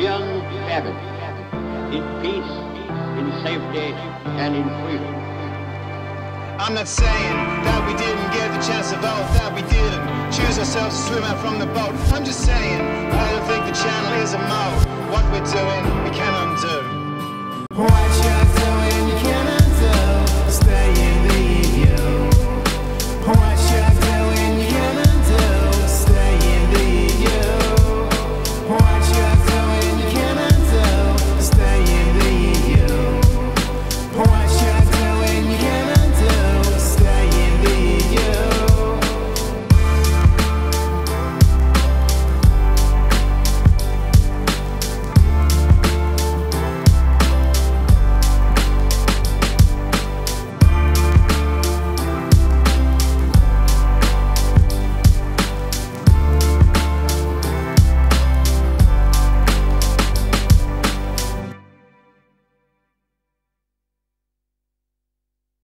young Babbitt in peace, in safety, and in freedom. I'm not saying that we didn't get the chance to vote, that we didn't choose ourselves to swim out from the boat. I'm just saying, I don't think the channel is a mode. What we're doing, we can undo. What you're doing.